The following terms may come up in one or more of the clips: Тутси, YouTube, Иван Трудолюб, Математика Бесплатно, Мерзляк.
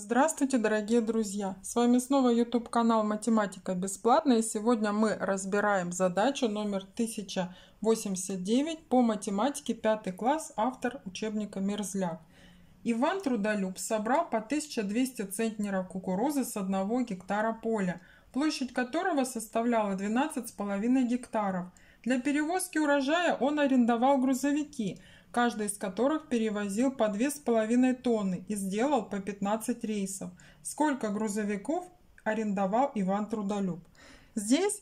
Здравствуйте, дорогие друзья! С вами снова YouTube канал Математика бесплатно, и сегодня мы разбираем задачу номер 1089 по математике 5 класс, автор учебника Мерзляк. Иван Трудолюб собрал по 1200 центнеров кукурузы с 1 гектара поля, площадь которого составляла 12,5 гектаров. Для перевозки урожая он арендовал грузовики, каждый из которых перевозил по 2,5 тонны и сделал по 15 рейсов. Сколько грузовиков арендовал Иван Трудолюб? Здесь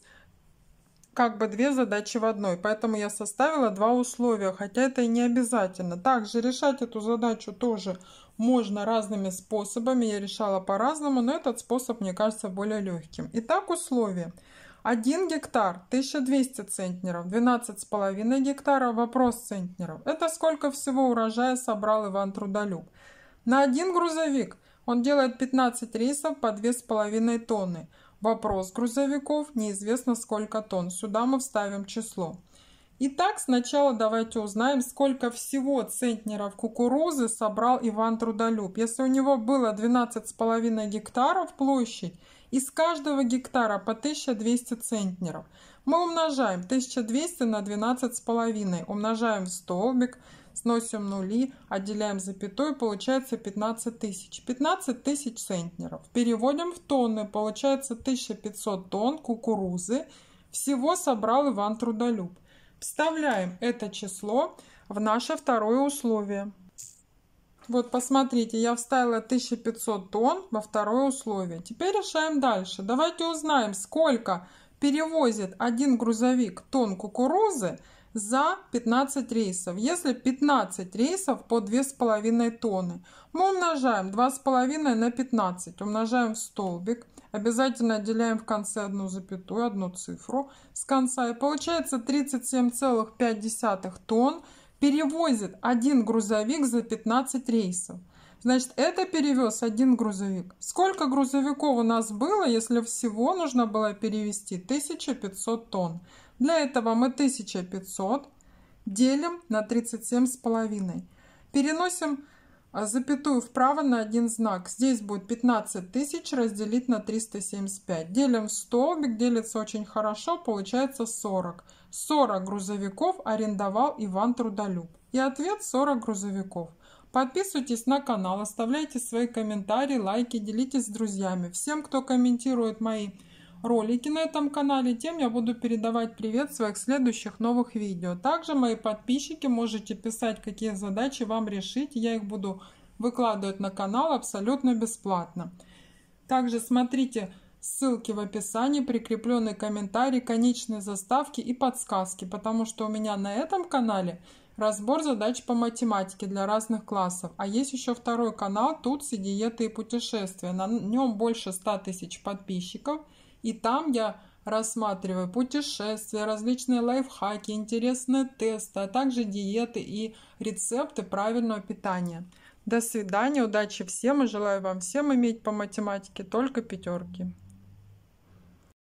как бы две задачи в одной, поэтому я составила два условия, хотя это и не обязательно. Также решать эту задачу тоже можно разными способами, я решала по-разному, но этот способ мне кажется более легким. Итак, условия. 1 гектар, 1200 центнеров, 12,5 гектаров, вопрос центнеров. Это сколько всего урожая собрал Иван Трудолюб? На один грузовик он делает 15 рейсов по 2,5 тонны. Вопрос грузовиков, неизвестно сколько тонн. Сюда мы вставим число. Итак, сначала давайте узнаем, сколько всего центнеров кукурузы собрал Иван Трудолюб. Если у него было 12,5 гектаров площадь, из каждого гектара по 1200 центнеров. Мы умножаем 1200 на 12,5, умножаем в столбик, сносим нули, отделяем запятой, получается 15 тысяч. 15 тысяч центнеров. Переводим в тонны, получается 1500 тонн кукурузы. Всего собрал Иван Трудолюб. Вставляем это число в наше второе условие. Вот посмотрите, я вставила 1500 тонн во второе условие. Теперь решаем дальше. Давайте узнаем, сколько перевозит один грузовик тонн кукурузы за 15 рейсов. Если 15 рейсов по 2,5 тонны, мы умножаем 2,5 на 15, умножаем в столбик. Обязательно отделяем в конце одну запятую, одну цифру с конца. И получается 37,5 тонн перевозит один грузовик за 15 рейсов. Значит, это перевез один грузовик. Сколько грузовиков у нас было, если всего нужно было перевести 1500 тонн? Для этого мы 1500 делим на 37,5. Переносим запятую вправо на один знак. Здесь будет 15 тысяч разделить на 375. Делим в столбик, делится очень хорошо, получается 40. 40 грузовиков арендовал Иван Трудолюб. И ответ 40 грузовиков. Подписывайтесь на канал, оставляйте свои комментарии, лайки, делитесь с друзьями. Всем, кто комментирует мои ролики на этом канале, тем я буду передавать привет в своих следующих новых видео. Также мои подписчики можете писать, какие задачи вам решить. Я их буду выкладывать на канал абсолютно бесплатно. Также смотрите ссылки в описании, прикрепленные комментарии, конечные заставки и подсказки, потому что у меня на этом канале разбор задач по математике для разных классов. А есть еще второй канал «Тутси, диеты и путешествия». На нем больше 100 тысяч подписчиков. И там я рассматриваю путешествия, различные лайфхаки, интересные тесты, а также диеты и рецепты правильного питания. До свидания, удачи всем и желаю вам всем иметь по математике только пятерки.